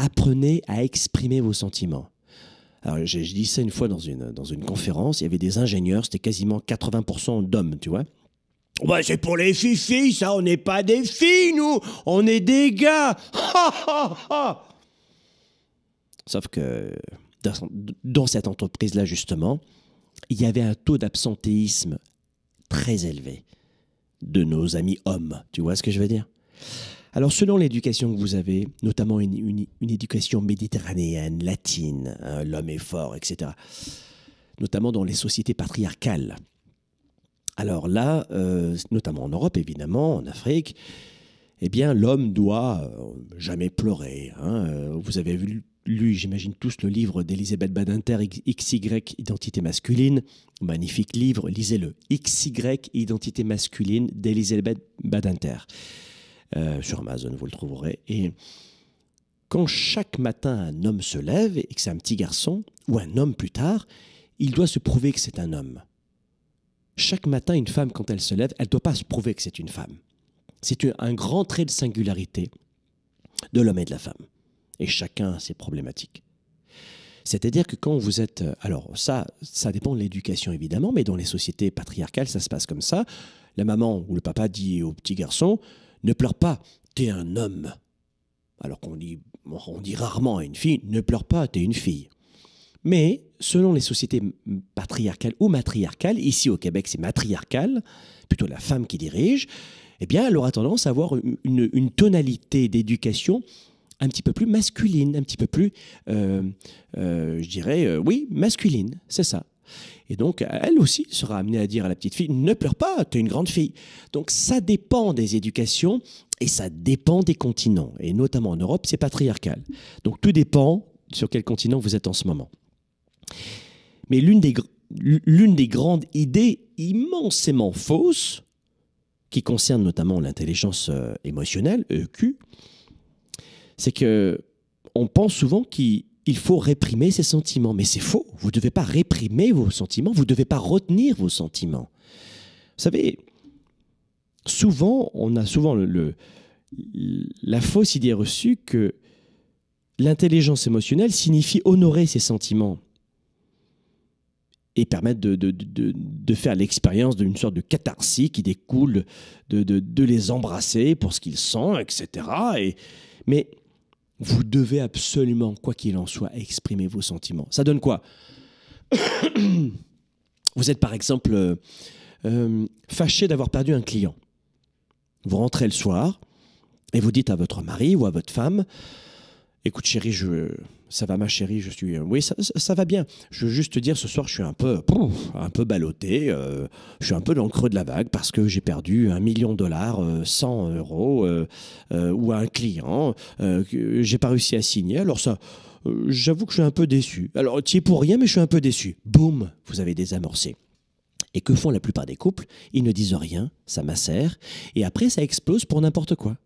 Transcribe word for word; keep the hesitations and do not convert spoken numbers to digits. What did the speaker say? Apprenez à exprimer vos sentiments. Alors, j'ai dit ça une fois dans une, dans une conférence, il y avait des ingénieurs, c'était quasiment quatre-vingts pour cent d'hommes, tu vois. Bah, c'est pour les filles, ça, on n'est pas des filles, nous, on est des gars. Ha, ha, ha. Sauf que dans, dans cette entreprise-là, justement, il y avait un taux d'absentéisme très élevé de nos amis hommes, tu vois ce que je veux dire? Alors, selon l'éducation que vous avez, notamment une, une, une éducation méditerranéenne, latine, hein, l'homme est fort, et cetera, notamment dans les sociétés patriarcales. Alors là, euh, notamment en Europe, évidemment, en Afrique, eh bien, l'homme doit euh, jamais pleurer. Hein. Vous avez vu, lu, j'imagine, tous le livre d'Elisabeth Badinter, X Y, Identité masculine. Magnifique livre, lisez-le. X Y, Identité masculine d'Elisabeth Badinter. Euh, sur Amazon, vous le trouverez. Et quand chaque matin un homme se lève et que c'est un petit garçon ou un homme plus tard, il doit se prouver que c'est un homme. Chaque matin, une femme, quand elle se lève, elle ne doit pas se prouver que c'est une femme. C'est un grand trait de singularité de l'homme et de la femme. Et chacun a ses problématiques. C'est-à-dire que quand vous êtes... Alors ça, ça dépend de l'éducation évidemment, mais dans les sociétés patriarcales, ça se passe comme ça. La maman ou le papa dit au petit garçon... Ne pleure pas, t'es un homme. Alors qu'on dit, on dit rarement à une fille, ne pleure pas, t'es une fille. Mais selon les sociétés patriarcales ou matriarcales, ici au Québec c'est matriarcal, plutôt la femme qui dirige, eh bien elle aura tendance à avoir une, une tonalité d'éducation un petit peu plus masculine, un petit peu plus, euh, euh, je dirais, euh, oui, masculine, c'est ça. Et donc, elle aussi sera amenée à dire à la petite fille, ne pleure pas, tu es une grande fille. Donc, ça dépend des éducations et ça dépend des continents. Et notamment en Europe, c'est patriarcal. Donc, tout dépend sur quel continent vous êtes en ce moment. Mais l'une des, l'une des grandes idées immensément fausses, qui concerne notamment l'intelligence émotionnelle, E Q, c'est qu'on pense souvent qu'il... Il faut réprimer ses sentiments, mais c'est faux. Vous ne devez pas réprimer vos sentiments, vous ne devez pas retenir vos sentiments. Vous savez, souvent, on a souvent le, le, la fausse idée reçue que l'intelligence émotionnelle signifie honorer ses sentiments et permettre de, de, de, de faire l'expérience d'une sorte de catharsis qui découle de, de, de les embrasser pour ce qu'ils sont, et cetera. Et, mais... Vous devez absolument, quoi qu'il en soit, exprimer vos sentiments. Ça donne quoi? Vous êtes par exemple euh, fâché d'avoir perdu un client. Vous rentrez le soir et vous dites à votre mari ou à votre femme, écoute chérie, je... ça va ma chérie, je suis... Oui, ça, ça, ça va bien. Je veux juste te dire, ce soir, je suis un peu, pouf, un peu ballotté. Euh, je suis un peu dans le creux de la vague parce que j'ai perdu un million de dollars, euh, cent euros euh, euh, ou un client euh, que j'ai pas réussi à signer. Alors ça, euh, j'avoue que je suis un peu déçu. Alors, tu y es pour rien, mais je suis un peu déçu. Boum, vous avez désamorcé. Et que font la plupart des couples? Ils ne disent rien, ça macère. Et après, ça explose pour n'importe quoi.